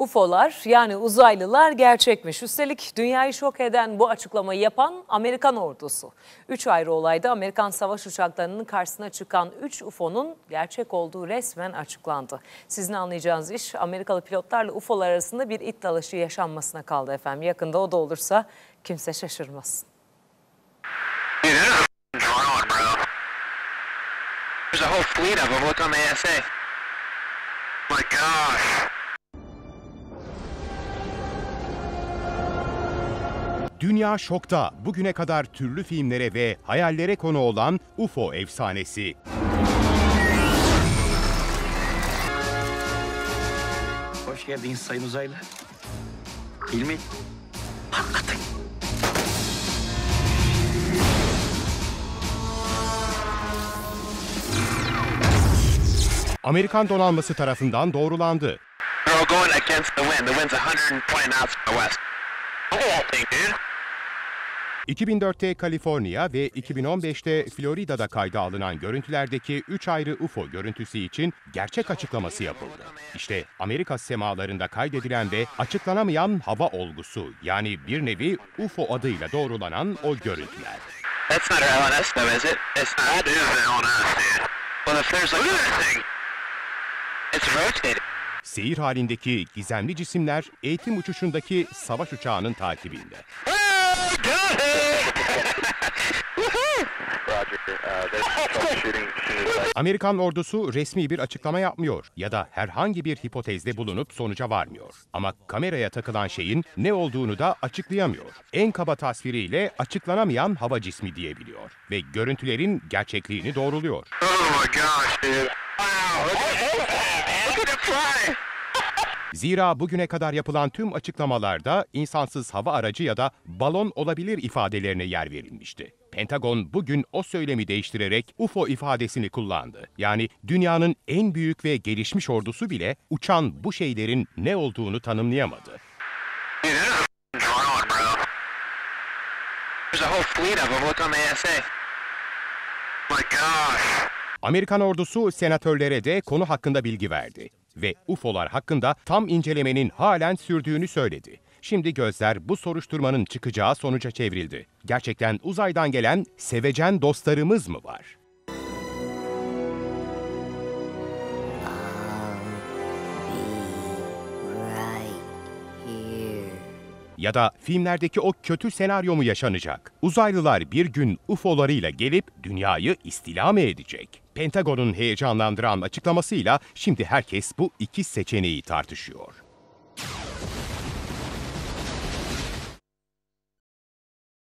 UFO'lar yani uzaylılar gerçekmiş. Üstelik dünyayı şok eden bu açıklamayı yapan Amerikan ordusu. 3 ayrı olayda Amerikan savaş uçaklarının karşısına çıkan 3 UFO'nun gerçek olduğu resmen açıklandı. Sizin anlayacağınız iş Amerikalı pilotlarla UFO'lar arasında bir it dalaşı yaşanmasına kaldı efendim. Yakında o da olursa kimse şaşırmasın. Dünya şokta. Bugüne kadar türlü filmlere ve hayallere konu olan UFO efsanesi. Hoş geldiniz Sayın Uzaylı. Filmi patlatın. Amerikan donanması tarafından doğrulandı. The wind's 120 knots to the west. 2004'te Kaliforniya ve 2015'te Florida'da kayda alınan görüntülerdeki 3 ayrı UFO görüntüsü için gerçek açıklaması yapıldı. İşte Amerika semalarında kaydedilen ve açıklanamayan hava olgusu yani bir nevi UFO adıyla doğrulanan o görüntüler. Seyir halindeki gizemli cisimler eğitim uçuşundaki savaş uçağının takibinde. Amerikan ordusu resmi bir açıklama yapmıyor ya da herhangi bir hipotezde bulunup sonuca varmıyor. Ama kameraya takılan şeyin ne olduğunu da açıklayamıyor. En kaba tasviriyle açıklanamayan hava cismi diyebiliyor ve görüntülerin gerçekliğini doğruluyor. Oh my gosh, dude. Zira bugüne kadar yapılan tüm açıklamalarda insansız hava aracı ya da balon olabilir ifadelerine yer verilmişti. Pentagon bugün o söylemi değiştirerek UFO ifadesini kullandı. Yani dünyanın en büyük ve gelişmiş ordusu bile uçan bu şeylerin ne olduğunu tanımlayamadı. Amerikan ordusu senatörlere de konu hakkında bilgi verdi ve UFO'lar hakkında tam incelemenin halen sürdüğünü söyledi. Şimdi gözler bu soruşturmanın çıkacağı sonuca çevrildi. Gerçekten uzaydan gelen sevecen dostlarımız mı var? Ya da filmlerdeki o kötü senaryo mu yaşanacak? Uzaylılar bir gün UFO'larıyla gelip dünyayı istila mı edecek? Pentagon'un heyecanlandıran açıklamasıyla şimdi herkes bu iki seçeneği tartışıyor.